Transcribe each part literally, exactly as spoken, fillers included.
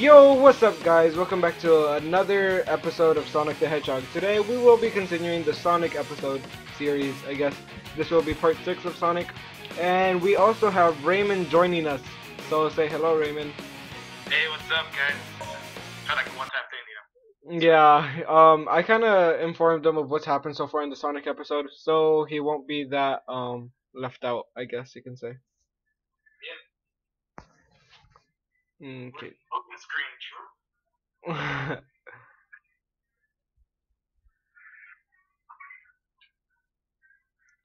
Yo, what's up guys? Welcome back to another episode of Sonic the Hedgehog. Today we will be continuing the Sonic episode series, I guess. This will be part six of Sonic. And we also have Raymond joining us. So say hello, Raymond. Hey, what's up guys? Kinda like a one-time thing, you know? Yeah, um, I kinda informed him of what's happened so far in the Sonic episode, so he won't be that um left out, I guess you can say. Okay. Open screen, sure.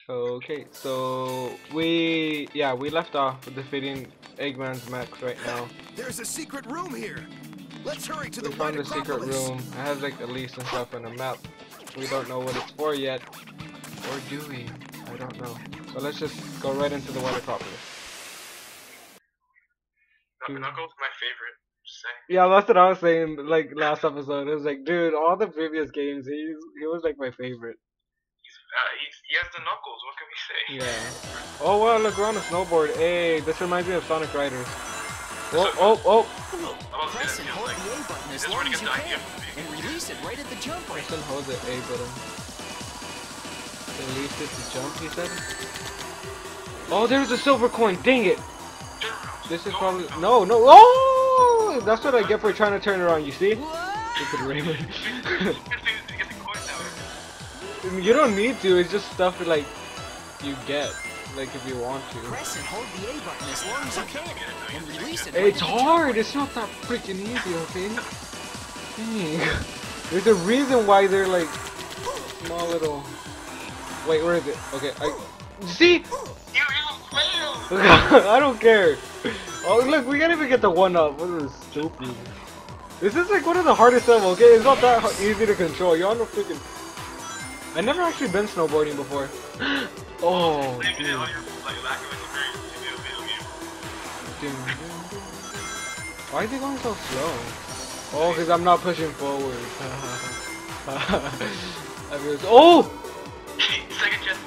Okay, so we yeah we left off defeating Eggman's mechs right now. There's a secret room here. Let's hurry to we the found White a secret Acropolis. room. It has like Elise and stuff and a map. We don't know what it's for yet, or do we? I don't know. So let's just go right into the White Acropolis. Knuckles, my favorite. Yeah, that's what I was saying. Like last episode, it was like, dude, all the previous games, he's he was like my favorite. He's, uh, he's, he has the knuckles. What can we say? Yeah. Oh wow, look, we're on a snowboard. Hey, this reminds me of Sonic Riders. Oh oh oh. oh Press and hold the A button as long as you can, and release it right at the jump button. Press and hold the A button. Release it to jump. He said. Oh, there's a silver coin. Dang it. This is probably no, no. Oh, that's what I get for trying to turn around. You see? Stupid Raymond. You don't need to. It's just stuff that, like you get, like if you want to. Press and hold the A button as long as you can, and release it. It's hard. It's not that freaking easy, okay? Dang. There's a reason why they're like small little. Wait, where is it? Okay, I see. I don't care. Oh look, we can't even get the one up. What is stupid? This is like one of the hardest levels. Okay, it's not that easy to control. Y'all know freaking. I never actually been snowboarding before. Oh. Dude. Why is he going so slow? Oh, because I'm not pushing forward. I was. Oh. Second chance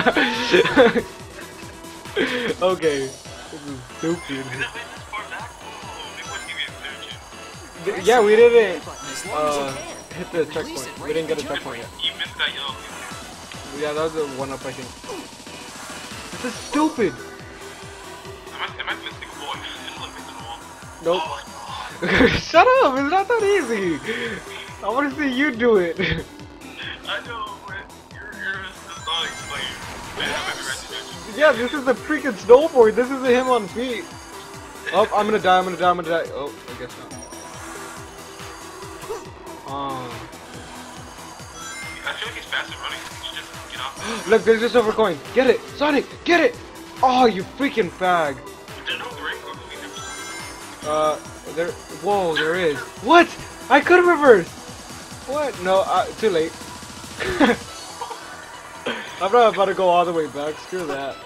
again. Okay, this is stupid. Yeah, we didn't uh, hit the checkpoint. We didn't get a checkpoint yet. Yeah, that was a one-up, I think. This is stupid! Nope. Shut up! It's not that easy! I want to see you do it! I know, but you're a Sonic player. Yeah, this is a freaking snowboard. This is him on feet. Oh, I'm gonna die. I'm gonna die. I'm gonna die. Oh, I guess not. Um. I feel like he's faster running. You just get off. Look, there's a silver coin. Get it, Sonic. Get it. Oh, you freaking fag. There's no break. Uh, there. Whoa, there is. What? I could reverse. What? No, uh, too late. I'm not about to go all the way back. Screw that.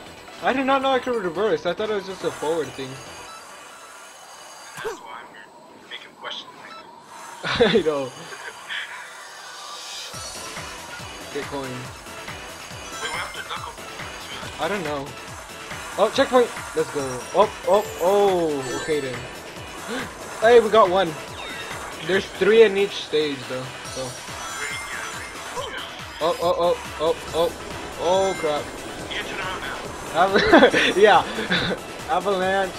I did not know I could reverse. I thought it was just a forward thing. That's why I'm here. Make him question things. I know. Get coin. Wait, what happened to Knuckles? I don't know. Oh, checkpoint! Let's go. Oh, oh, oh. Okay then. Hey, we got one. There's three in each stage though, so. Oh, oh, oh, oh, oh, oh crap. You get around now. Yeah. Avalanche.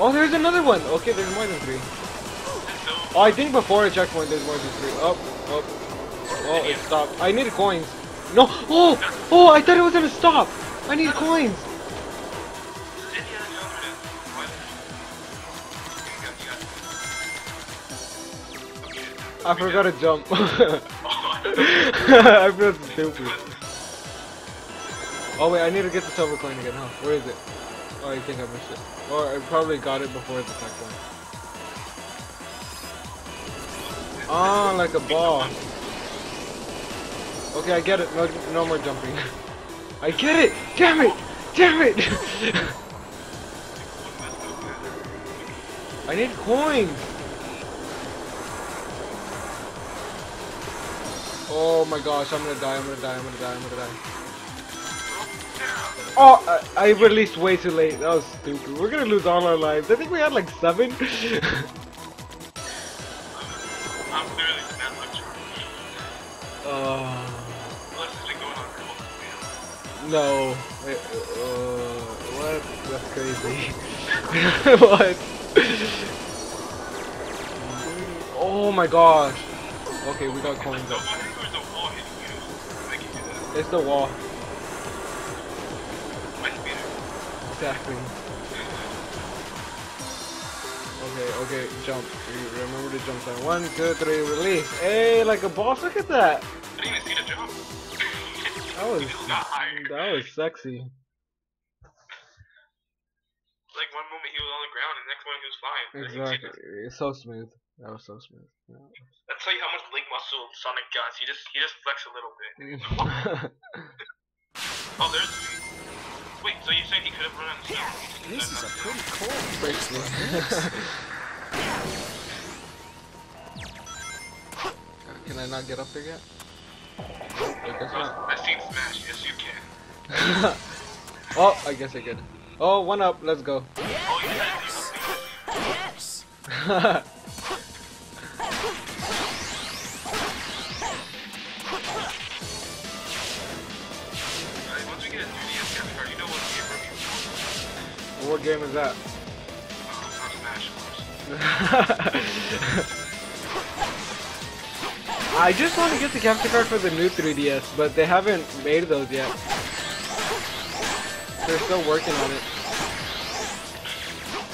Oh, there's another one. Okay, there's more than three. Oh, I think before a checkpoint there's more than three. Oh, oh, oh, it stopped. I need coins. No. Oh, oh, I thought it was going to stop. I need coins. I forgot to jump. I feel stupid. Oh wait, I need to get the silver coin again, huh? Where is it? Oh, I think I missed it. Or I probably got it before the second one. Oh, like a ball. Okay, I get it. No, no more jumping. I get it! Damn it! Damn it! I need coins! Oh my gosh, I'm gonna die, I'm gonna die, I'm gonna die, I'm gonna die. Oh, I, I released way too late. That was stupid. We're gonna lose all our lives. I think we had like seven. I'm clearly the man lecturer. Uh, Unless it's been going on for multiple years. No. It, uh, what? That's crazy. What? Oh my gosh. Okay, we got coins up. It's the wall. Exactly. Okay, okay, jump. Remember to jump down. One, two, three, release. Hey, like a boss, look at that. I didn't even see the jump. That was not higher. That was sexy. Like one moment he was on the ground and the next one he was flying. Exactly. It's so smooth. That was so smooth. Yeah. That's like how much leg muscle Sonic got. He just he just flexed a little bit. Oh, there's wait, so you said he could have run on the snow? This is a pretty cool bracelet. Can I not get up there yet? I guess not. I've seen Smash, yes you can. Oh, I guess I could. Oh, one up, let's go. Oh, you had to do up there. What game is that? I just want to get the capture card for the new three D S, but they haven't made those yet. They're still working on it.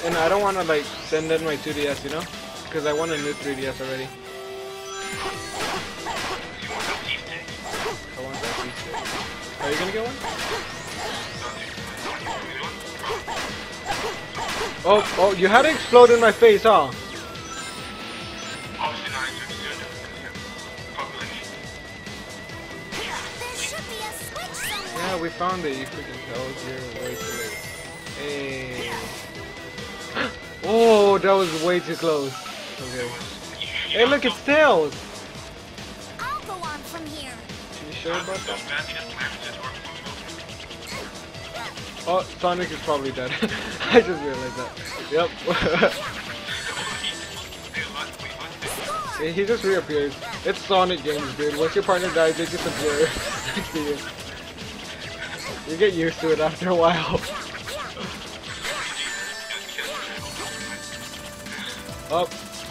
And I don't want to like send in my two D S, you know? Because I want a new three D S already. You want that cheese stick? I want that cheese stick. Are you gonna get one? Oh, oh, you had to explode in my face, huh? Obviously not, it's just a population. There should be a switch somewhere. Yeah, we found it, you freaking tells you're way too late. Hey. Oh, that was way too close. Okay. Hey, look, it's Tails! I'll go on from here. You sure about that? Oh, Sonic is probably dead. I just realized that. Yep. He just reappears. It's Sonic games, dude. Once your partner dies, they just appear next to you. You get used to it after a while. Oh,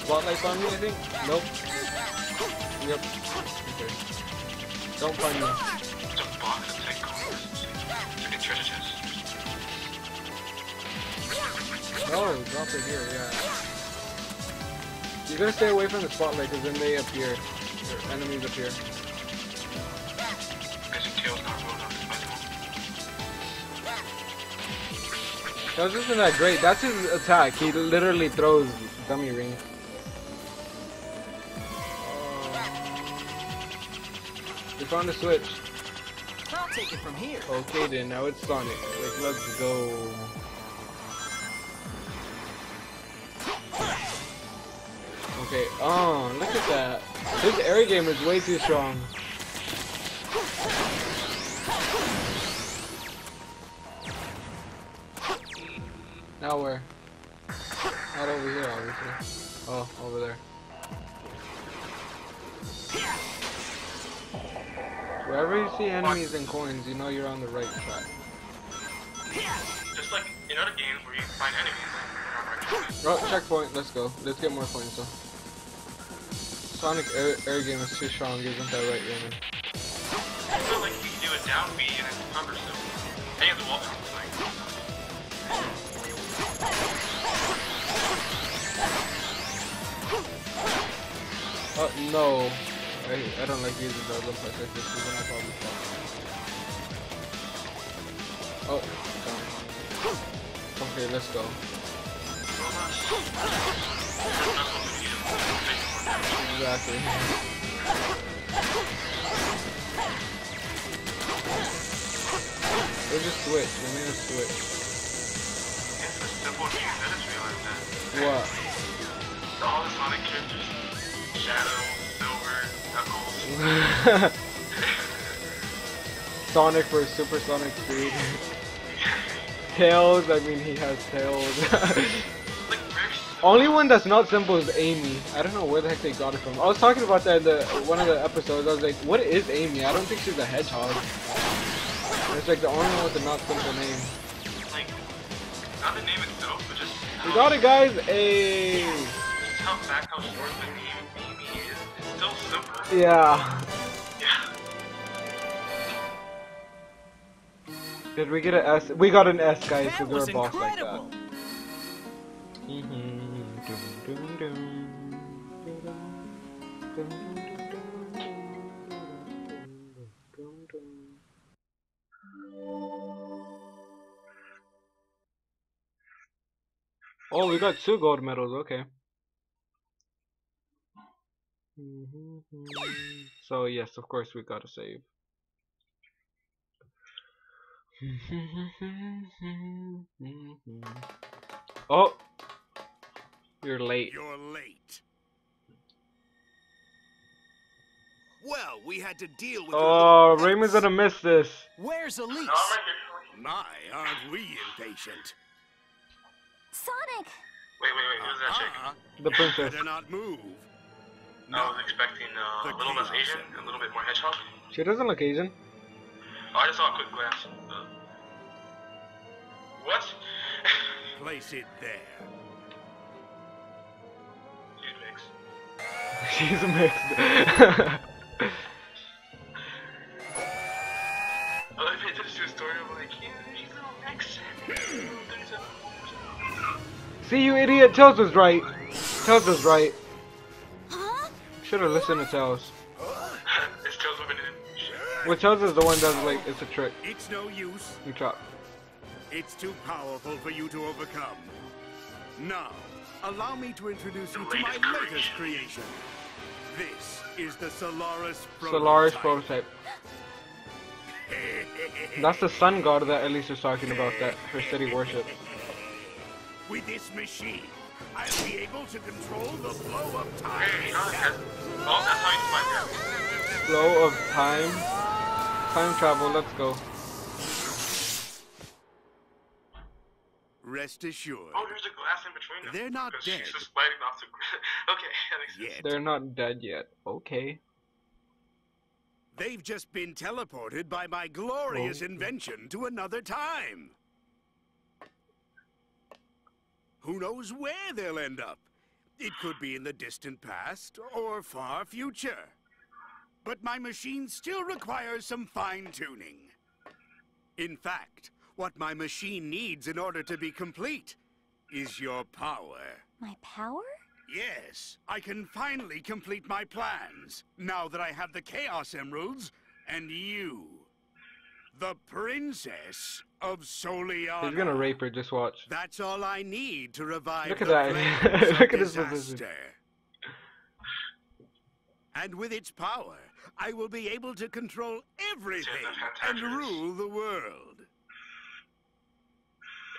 spotlight's on me, I think? Nope. Yep. Okay. Don't find me. Oh, drop it here, yeah. You gotta stay away from the spotlight, because then they appear. Their enemies appear. Tails isn't that great. That's his attack. He literally throws dummy rings. We found a switch. I'll take it from here. Okay then, now it's Sonic. Like, let's go. Okay, oh, look at that. This air game is way too strong. Now where? Not over here, obviously. Oh, over there. Wherever you see enemies and coins, you know you're on the right track. Just like in other games where you find enemies. You're on the right track. Oh, checkpoint, let's go. Let's get more coins though. Sonic air, air game is too strong, isn't that right, Raymond? I feel like you can do a down B and it's cumbersome. Hey, the wall bounce like. Oh no, I I don't like using those looks like this. This is when I probably fall. Oh, damn. Okay, let's go. Exactly. We'll just switch. We made a switch. It's a simple game. I just realized that. What? All the Sonic characters: Shadow, Silver, Knuckles. Sonic for Super Sonic Speed. Tails. I mean, he has tails. Like, Only one that's not simple is Amy. I don't know where the heck they got it from. I was talking about that in the, one of the episodes. I was like, what is Amy? I don't think she's a hedgehog. And it's like the only one with a not simple name. Like, not the name itself, but just... We got it, guys! Ayy! Yeah. Just how fact how short the name Amy is. It's still simple. Yeah. Yeah. Did we get an S? We got an S, guys, because we're a boss like that. Mm-hmm. Oh, we got two gold medals, okay. So yes, of course we gotta save. Oh! You're late. You're late. Well, we had to deal with. Oh, Raymond's gonna miss this. Where's Elise? My, aren't we impatient? Sonic. Wait, wait, wait. Who's that chick? The princess. Better not move. No, I was expecting uh, a little less Asian and a little bit more hedgehog. She doesn't look Asian. Oh, I just saw a quick glance. Uh, what? Place it there. She's mixed. I love it, just do a story of like, yeah, he's all mixed. See, you idiot, Tails was right. Tails was right. Huh? Should have listened to Tails. Is Tails living in? Well, Tails is the one that's like, it's a trick. It's no use. You chop. It's too powerful for you to overcome. Now, allow me to introduce you to my latest creation. This is the Solaris prototype. Solaris prototype. That's the sun god that Elise was talking about, that her city worship. With this machine, I'll be able to control the flow of time. Flow of time? Time travel, let's go. Rest assured. Oh, there's a glass in between them. They're not dead. She's just sliding off the... Okay, that makes sense. Yet. They're not dead yet. Okay. They've just been teleported by my glorious oh. invention to another time. Who knows where they'll end up? It could be in the distant past or far future. But my machine still requires some fine-tuning. In fact... What my machine needs in order to be complete is your power. My power? Yes, I can finally complete my plans now that I have the Chaos Emeralds and you, the Princess of Soliana. He's gonna rape her. Just watch. That's all I need to revive. Look at that! Look at this position. And with its power, I will be able to control everything and rule the world.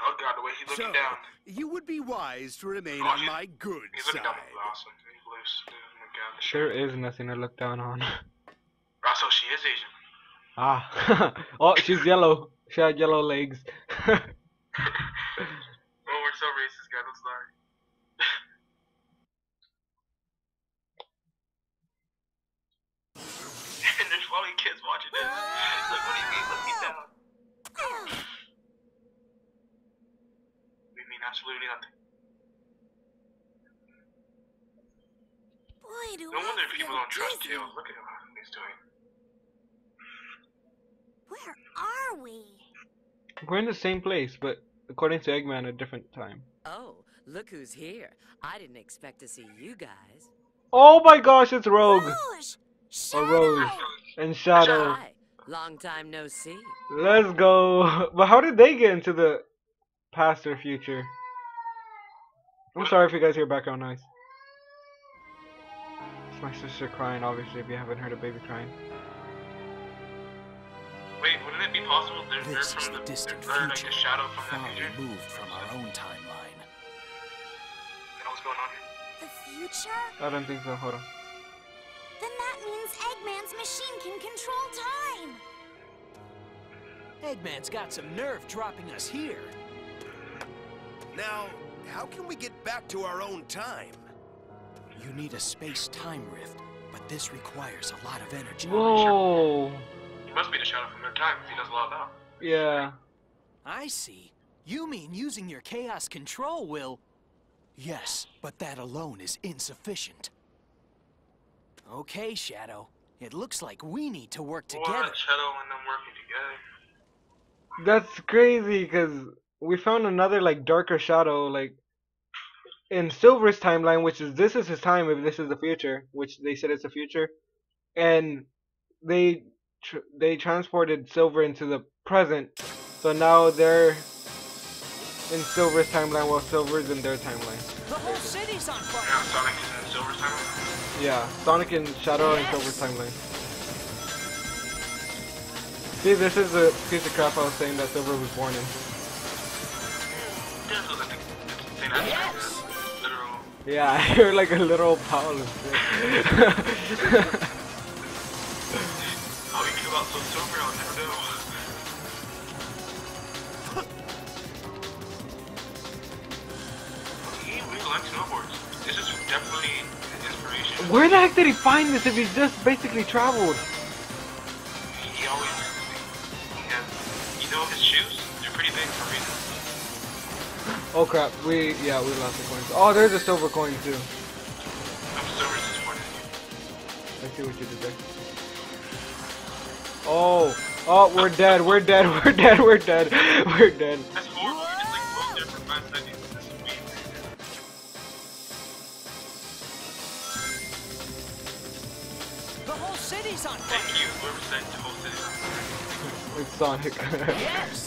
Oh god, the way he's looking so, down. You would be wise to remain oh, on my good he's side. Down awesome. He's loose. Oh, god. Sure is nothing to look down on. Ah, so she is Asian. Ah. Oh, she's yellow. She had yellow legs. Oh, we're so racist, guys. I'm sorry. And there's probably kids watching this. Like, what do you mean, look me down? Absolutely nothing. Boy, do no wonder people don't trust Tails. Look at what he's doing. Where are we? We're in the same place, but according to Eggman, a different time. Oh, look who's here. I didn't expect to see you guys. Oh my gosh, it's Rogue. Rouge, Shadow. Or Rogue and Shadow. Hi. Long time no see. Let's go. But how did they get into the... past or future? I'm sorry if you guys hear background noise. It's my sister crying, obviously, if you haven't heard a baby crying. Wait, wouldn't it be possible they're, they're from the, the distant they're, future, like a shadow from that future? Removed from our own timeline. Then what's going on here? The future? I don't think so, hold on. Then that means Eggman's machine can control time! Eggman's got some nerve dropping us here. Now, How can we get back to our own time? You need a space-time rift, but this requires a lot of energy. Whoa! He must be the Shadow from their time if he does a lot of that. Yeah. I see. You mean using your chaos control will... Yes, but that alone is insufficient. Okay, Shadow. It looks like we need to work together. What? Shadow and them working together. That's crazy, because we found another, like, darker Shadow, like, in Silver's timeline, which is, this is his time, if this is the future, which they said it's the future, and they tr they transported Silver into the present, so now they're in Silver's timeline while Silver's in their timeline. The whole city's on fire. Yeah, Sonic is in Silver's timeline. Yeah, Sonic and Shadow yes. in Silver's timeline. See, this is the piece of crap I was saying that Silver was born in. This was a thing yes. literal. Yeah, I heard like a literal pile of shit. How you feel about so Silver, I'll never know. Snowboards. This is definitely inspiration. Where the heck did he find this if he's just basically traveled? He always he has, you know, his shoes, they're pretty big for reasons. Oh crap, we yeah, we lost the coins. Oh, there's a silver coin too. I'm silver just for it. I see what you did there. Oh, oh we're dead, we're dead, we're dead, we're dead, we're dead. That's horrible, you just like there for five seconds. City's on fire. Thank you. Whoever said the whole city's on fire. It's Sonic. Yes.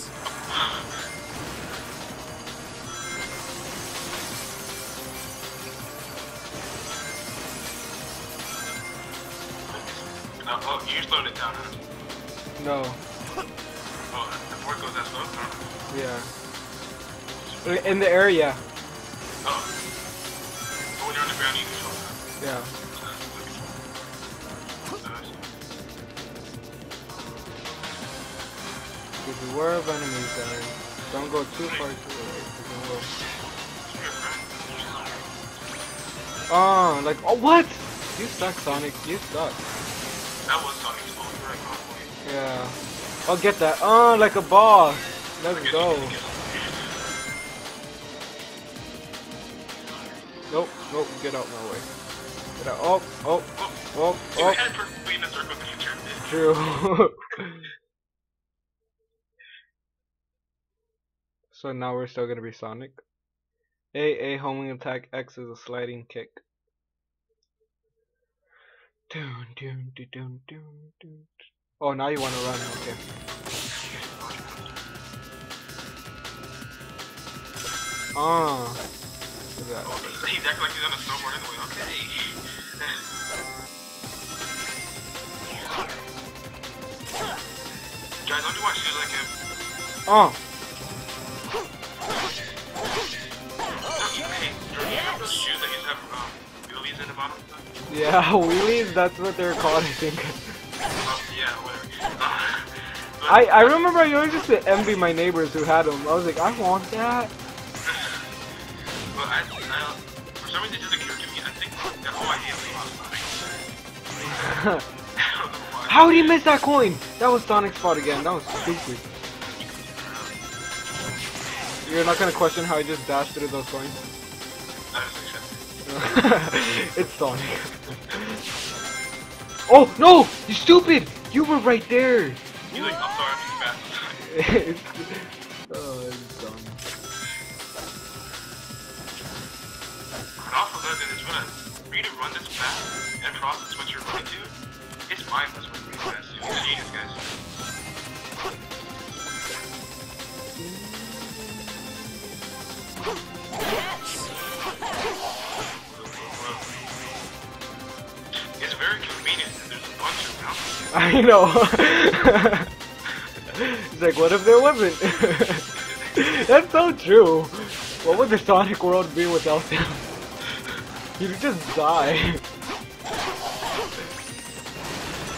No, oh, you slowed it down, huh? No. Oh, the board goes that slow, huh? Yeah. In the area. Oh. Oh, when you're on the ground, you can slow it down. Yeah. Beware of enemies, guys. Don't go too far to the right. Oh, like, oh, what? You suck, Sonic. You suck. That was Sonic's fault. You're right, probably. Yeah. I'll get that. Oh, like a boss. Let's go. Nope, nope. Get out my way. Get out. Oh, oh, oh, oh. I had to be in a circle to turn this. True. So now we're still gonna be Sonic. A A homing attack, X is a sliding kick. Dun, dun, dun, dun, dun, dun. Oh, now you wanna run, okay. Ah. Look at that. Oh, he's acting like he's on a snowboard anyway, okay. Guys, don't you want to shoot like him? Oh. Yeah, wheelies, that's what they're called, I think. I, I remember I always used to envy my neighbors who had them. I was like, I want that. Well, I, I, for some reason, it just occurred to me, I think the whole idea was Sonic's fault. How did he miss that coin? That was Sonic's fault again. That was stupid. You're not gonna question how I just dashed through those coins? It's Sonic. Oh no! You stupid! You were right there! You like I'm sorry I'm fast. Oh, it's dumb. And also that it's when I for you to run this fast and process what you're running to, it's mindless when you're running fast. You're genius, guys. It's very convenient and there's a bunch of mountains. I know. It's like, what if there wasn't? That's so true. What would the Sonic world be without them? You'd just die.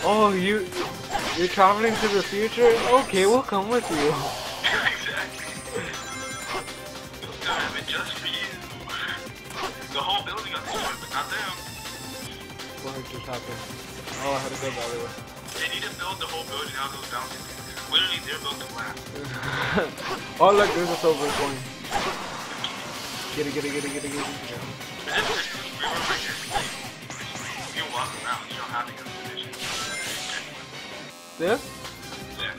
Oh, you... You're traveling to the future? Okay, we'll come with you. Exactly. We'll still have it just for you. what just happened. Oh, I had to go the other way. They need to build the whole building out those bouncing things. It's literally their built to last. Oh look, there's a silver coin. Get it, get it, get it, get it, get it. But this is we were like, if you walk around, you don't have to go to position. This? Yeah.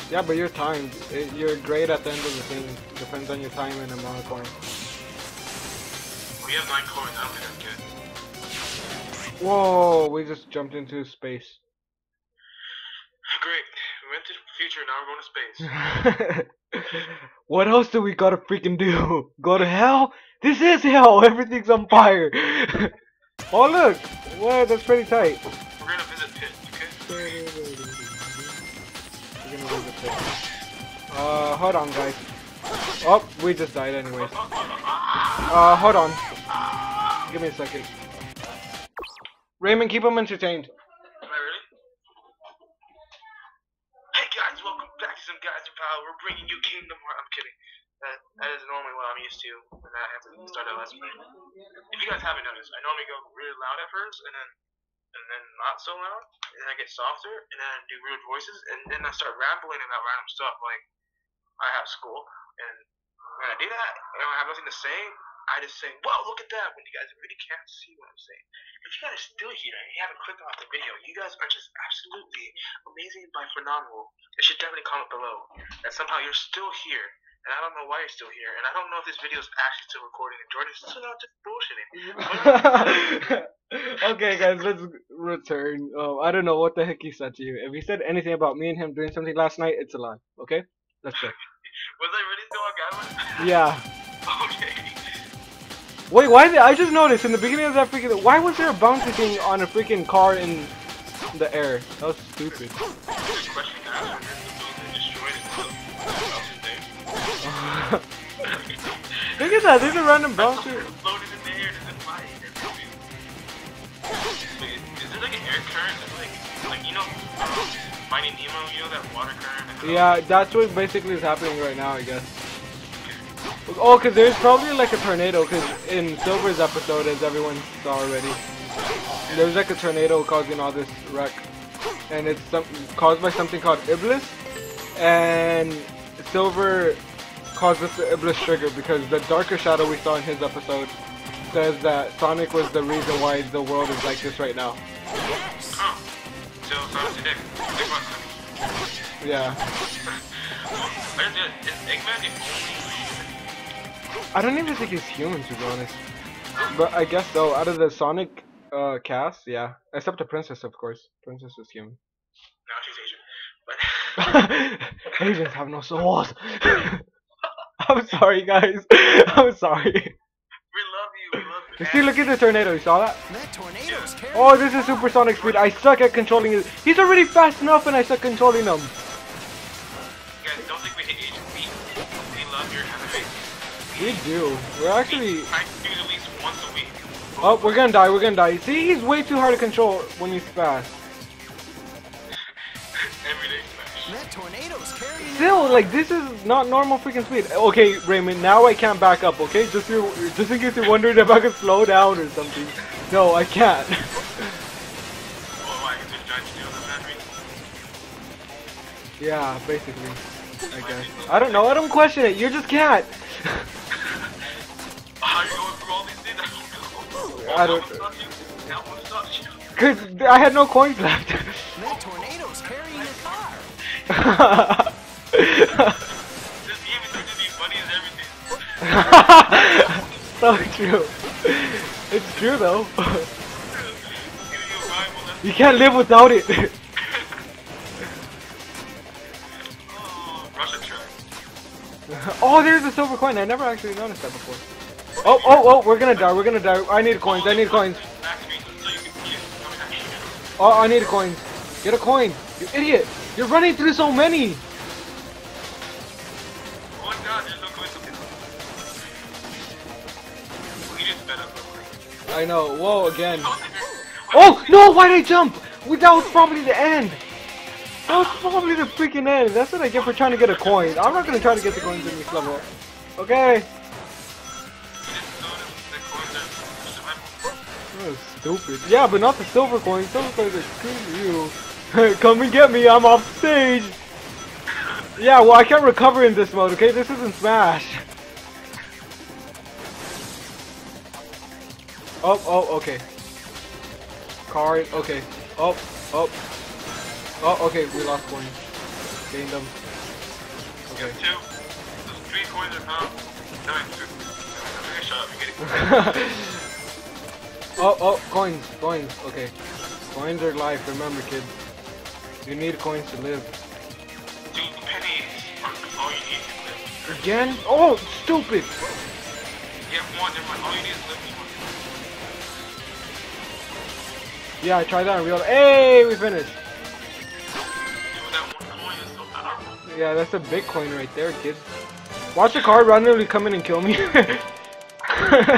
Yeah, but you're timed. It, you're great at the end of the thing. Depends on your time and amount of coins. We have nine coins. I don't think that's good. Whoa, we just jumped into space. Great. We went to the future, now we're going to space. What else do we gotta freaking do? Go to hell? This is hell! Everything's on fire! Oh look! Whoa, that's pretty tight. We're gonna visit Pit, okay? We're gonna visit Pit. Uh, hold on guys. Oh, we just died anyways. Uh, hold on. Give me a second. Raymond, keep him entertained. Am I ready? Hey guys, welcome back to Some Guys Who Power. We're bringing you Kingdom Hearts. I'm kidding. That, that is normally what I'm used to, and I have to start that last break. If you guys haven't noticed, I normally go really loud at first, and then and then not so loud, and then I get softer, and then I do weird voices, and then I start rambling about random stuff, like I have school, and when I do that, and I have nothing to say, I just say, wow, look at that, when you guys really can't see what I'm saying. If you guys are still here and you haven't clicked off the video, you guys are just absolutely amazing by phenomenal. You should definitely comment below that somehow you're still here, and I don't know why you're still here, and I don't know if this video is actually still recording, and Jordan's still out just bullshitting. Okay, guys, let's return. Oh, I don't know what the heck he said to you. If he said anything about me and him doing something last night, it's a lie, okay? Let's go. Was I really still on Godwin? Yeah. Okay. Wait, why did I just noticed in the beginning of that freaking? Why was there a bouncy thing on a freaking car in the air? That was stupid. Look at that! There's a random bouncer. Is there like an air current? Like, like you know, Finding Nemo, you know that water current? Yeah, that's what basically is happening right now, I guess. Oh, because there's probably like a tornado, because in Silver's episode, as everyone saw already, there's like a tornado causing all this wreck. And it's some caused by something called Iblis, and Silver causes the Iblis trigger because the darker Shadow we saw in his episode says that Sonic was the reason why the world is like this right now. Oh. So Sonic's a dick. Dick monster. Yeah. Is Eggman the only? I don't even think he's human, to be honest. But I guess so, out of the Sonic uh, cast, yeah. Except the princess, of course. Princess is human. No, she's Asian. But Asians have no souls. I'm sorry, guys. I'm sorry. We love you. We love you. See, look at the tornado. You saw that? That tornado's terrible. Oh, this is supersonic speed. I suck at controlling it. He's already fast enough, and I suck controlling him. Guys, don't think we hate Asian feet. We love your anime. We do. We're actually. I do it at least once a week. Oh, we're gonna die. We're gonna die. See, he's way too hard to control when he's fast. Every day flash. That tornado's carrying. Still, like this is not normal freaking speed. Okay, Raymond. Now I can't back up. Okay, just you, just in case you're wondering if I could slow down or something. No, I can't. Oh, I can judge you on the battery. Yeah, basically. I guess. I don't know. I don't question it. You just can't. I don't. Cause I had no coins left. That tornado's carrying your car. This game is going to be funny as everything. So true. It's true though. You can't live without it. Oh, there's a silver coin. I never actually noticed that before. Oh, oh, oh, we're gonna die. We're gonna die. I need coins. I need coins. Oh, I need coins. Get a coin. You idiot. You're running through so many. Oh, God, there's no coins. We just bet up. I know. Whoa, again. Oh, no. Why did I jump? That was probably the end. That was probably the freaking end. That's what I get for trying to get a coin. I'm not gonna try to get the coins in this level. Okay. That was stupid. Yeah, but not the silver coin. Silver coins are screw you. Come and get me, I'm off stage! Yeah, well I can't recover in this mode, okay? This isn't Smash. Oh, oh, okay. Card, okay. Oh, oh. Oh, okay, we lost coins. Gained them. Okay. Get two. Those three coins are now. Now it's two. Now it's shot. Get it. Oh, oh, coins, coins, okay. Coins are life, remember kids. You need coins to live. Two pennies are all you need to live. Again? Oh, stupid! Yeah, one, never mind. All you need is live. Yeah, I tried that and real. Hey, we finished! Yeah, that's a big coin right there, kids. Watch the car randomly come in and kill me. Why did the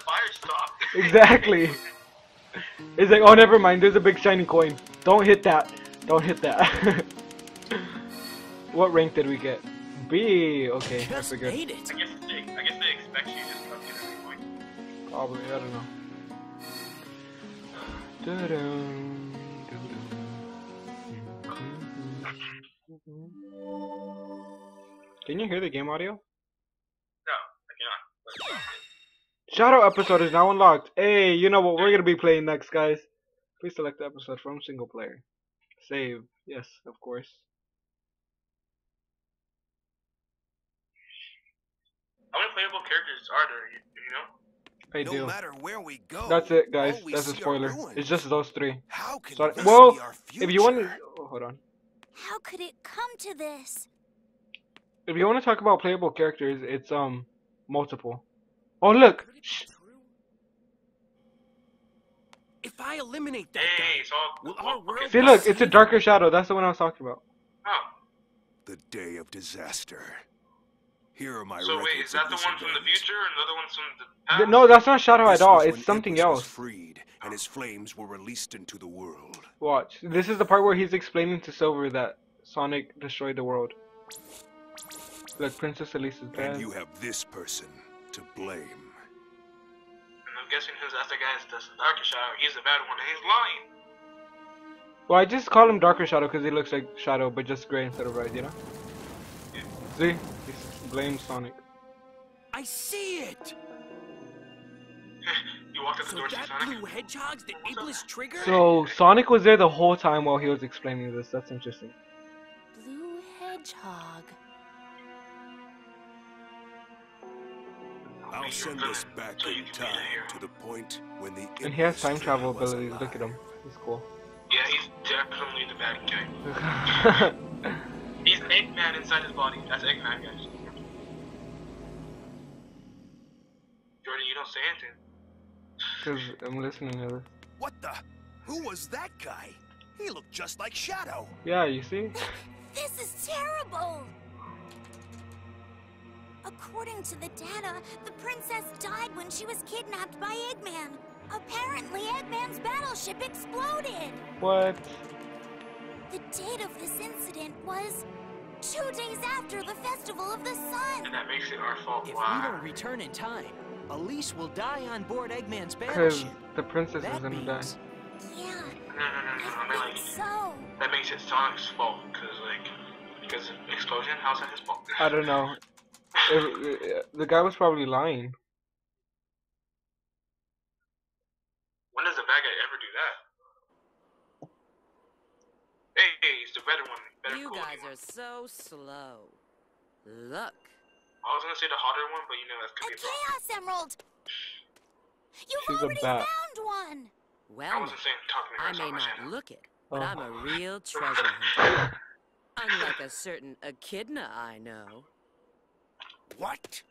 fire stop? Exactly. It's like, oh, never mind. There's a big shiny coin. Don't hit that. Don't hit that. What rank did we get? B. Okay, just that's a good. Made it. I guess they, I guess they expect you just to get every coin. Probably. I don't know. Da-da. Can you hear the game audio? No, I cannot. Shadow episode is now unlocked. Hey, you know what we're gonna be playing next, guys? Please select the episode from single player. Save. Yes, of course. How many playable characters are there? You, you know? I do. No matter where we go, that's it, guys. That's a spoiler. It's just those three. How can Sorry. Well, if you want to... Oh, hold on. How could it come to this? If you want to talk about playable characters, it's um multiple. Oh look! Shh. If I eliminate that, hey, guy, so our world see look, it's a darker Shadow. That's the one I was talking about. Oh. The day of disaster. Here are my. So wait, is that the one from the future, or another one from the past? The, no, that's not Shadow this at all. It's something Iblis else. Was freed, and his flames were released into the world. Watch. This is the part where he's explaining to Silver that Sonic destroyed the world. Like Princess Elise is dead. And you have this person to blame. And I'm guessing his other guy is the Darker Shadow. He's the bad one and he's lying. Well, I just call him Darker Shadow because he looks like Shadow, but just gray instead of red, you know? Yeah. See? He blames Sonic. I see it! You walked up the so door to Sonic? So that blue hedgehog's the Iblis trigger? So, Sonic was there the whole time while he was explaining this. That's interesting. Blue hedgehog. I'll send this back so in time to the point when the and he has time travel abilities. Look at him, he's cool. Yeah, he's definitely the bad guy. He's Eggman inside his body. That's Eggman, guys. Jordan, you don't say anything. Cause I'm listening to this. What the? Who was that guy? He looked just like Shadow. Yeah, you see. This is terrible. According to the data, the princess died when she was kidnapped by Eggman. Apparently, Eggman's battleship exploded. What? The date of this incident was two days after the Festival of the Sun. And that makes it our fault. If wow. we don't return in time, Elise will die on board Eggman's battleship. Because the princess that is gonna means... die. Yeah. No, no, no, no. I mean, like, so. That makes it Sonic's fault, because like, because explosion. How's that his fault? I don't know. It, it, the guy was probably lying. When does the bad guy ever do that? Hey, hey, it's the better one. Better you cool guys one. Are so slow. Look. I was gonna say the hotter one, but you know that's gonna be a Chaos Emerald. You've She's already found one. Well, I wasn't saying talking to I may not channel. Look it, but oh. I'm a real treasure hunter. Unlike a certain echidna I know. What?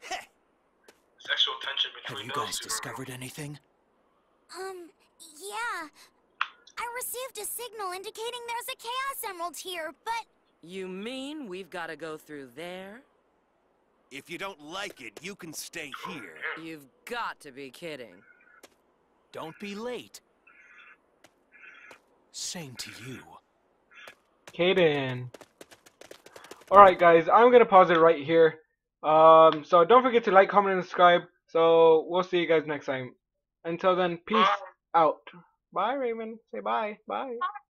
Heh. Sexual tension between Have you guys discovered anything? Um, yeah. I received a signal indicating there's a Chaos Emerald here, but... You mean we've got to go through there? If you don't like it, you can stay here. You've got to be kidding. Don't be late. Same to you. Kaden. Alright guys, I'm going to pause it right here. Um, so don't forget to like, comment, and subscribe. So we'll see you guys next time. Until then, peace out. Bye, Raymond. Say bye. Bye.